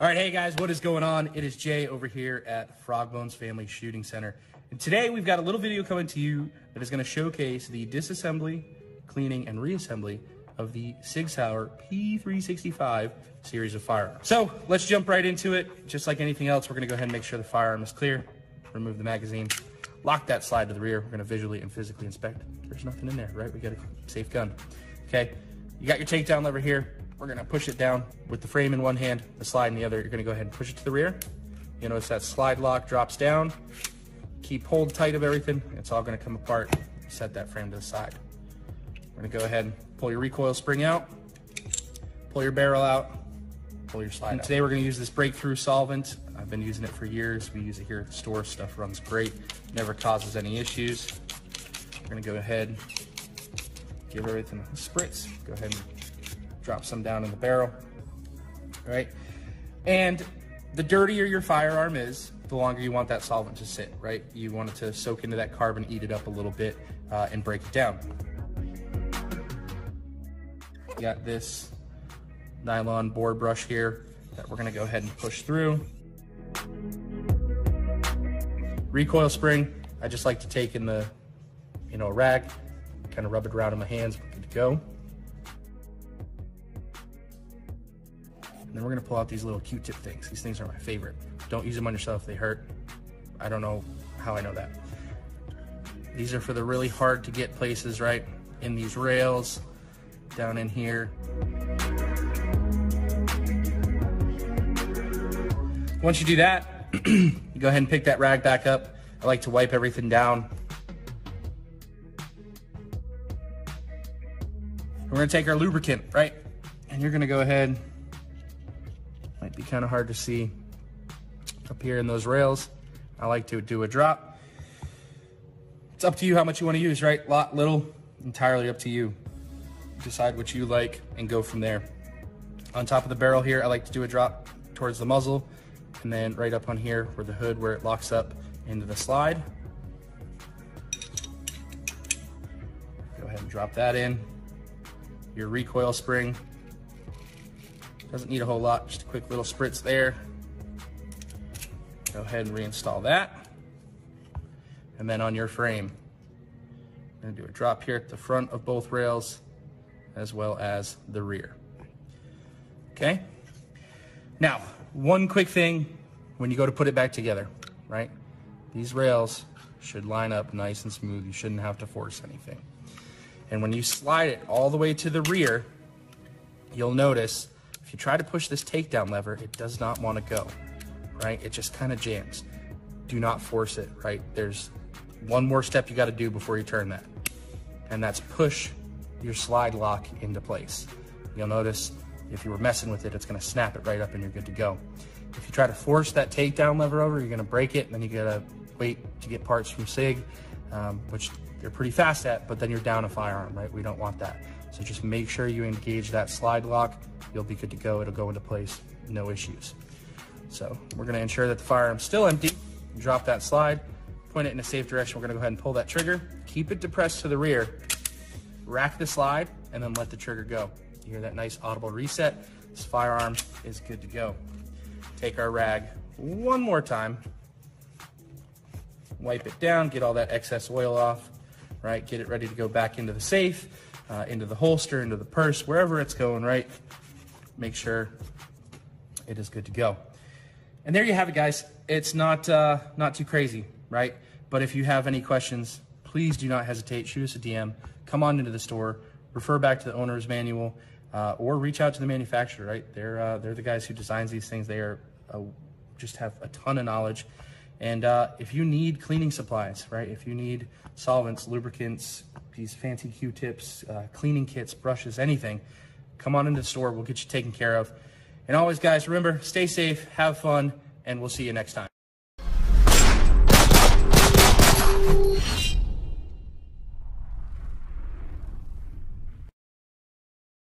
All right, hey guys, what is going on? It is Jay over here at Frog Bones Family Shooting Center. And today we've got a little video coming to you that is gonna showcase the disassembly, cleaning, and reassembly of the Sig Sauer P365 series of firearms. So let's jump right into it. Just like anything else, we're gonna go ahead and make sure the firearm is clear, remove the magazine, lock that slide to the rear. We're gonna visually and physically inspect. There's nothing in there, right? We got a safe gun, okay? You got your takedown lever here. We're gonna push it down with the frame in one hand, the slide in the other. You're gonna go ahead and push it to the rear. You'll notice that slide lock drops down. Keep hold tight of everything. It's all gonna come apart. Set that frame to the side. We're gonna go ahead and pull your recoil spring out, pull your barrel out, pull your slide out. Today we're gonna use this breakthrough solvent. I've been using it for years. We use it here at the store. Stuff runs great, never causes any issues. We're gonna go ahead, give everything a spritz. Go ahead and drop some down in the barrel, all right? And the dirtier your firearm is, the longer you want that solvent to sit, right? You want it to soak into that carbon, eat it up a little bit, and break it down. Got this nylon bore brush here that we're gonna go ahead and push through. Recoil spring, I just like to take in the, a rag, kind of rub it around in my hands, good to go. And then we're gonna pull out these little Q-tip things. These things are my favorite. Don't use them on yourself, they hurt. I don't know how I know that. These are for the really hard to get places, right? In these rails, down in here. Once you do that, you go ahead and pick that rag back up. I like to wipe everything down. We're gonna take our lubricant, right? And you're gonna go ahead, might be kind of hard to see up here in those rails. I like to do a drop. It's up to you how much you want to use, right? Lot, little, entirely up to you. Decide what you like and go from there. On top of the barrel here, I like to do a drop towards the muzzle and then right up on here where the hood, where it locks up into the slide. Go ahead and drop that in. Your recoil spring. Doesn't need a whole lot, just a quick little spritz there. Go ahead and reinstall that. And then on your frame, I'm gonna do a drop here at the front of both rails as well as the rear. Okay? Now, one quick thing when you go to put it back together, right? These rails should line up nice and smooth. You shouldn't have to force anything. And when you slide it all the way to the rear, you'll notice if you try to push this takedown lever, it does not want to go, right? It just kind of jams. Do not force it, right? There's one more step you got to do before you turn that, and that's push your slide lock into place. You'll notice if you were messing with it, it's going to snap it right up and you're good to go. If you try to force that takedown lever over, you're going to break it, and then you got to wait to get parts from Sig, which they're pretty fast at, but then you're down a firearm, right? We don't want that. So just make sure you engage that slide lock. You'll be good to go. It'll go into place, no issues. So we're gonna ensure that the firearm's still empty. Drop that slide, point it in a safe direction. We're gonna go ahead and pull that trigger. Keep it depressed to the rear, rack the slide, and then let the trigger go. You hear that nice audible reset. This firearm is good to go. Take our rag one more time. Wipe it down, get all that excess oil off, right? Get it ready to go back into the safe. Into the holster, into the purse, wherever it's going, right? Make sure it is good to go. And there you have it, guys. It's not too crazy, right? But if you have any questions, please do not hesitate. Shoot us a DM. Come on into the store. Refer back to the owner's manual, or reach out to the manufacturer, right? They're the guys who designs these things. They are just have a ton of knowledge. And if you need cleaning supplies, right? If you need solvents, lubricants, these fancy Q-tips, cleaning kits, brushes, anything, come on into the store. We'll get you taken care of. And always, guys, remember, stay safe, have fun, and we'll see you next time.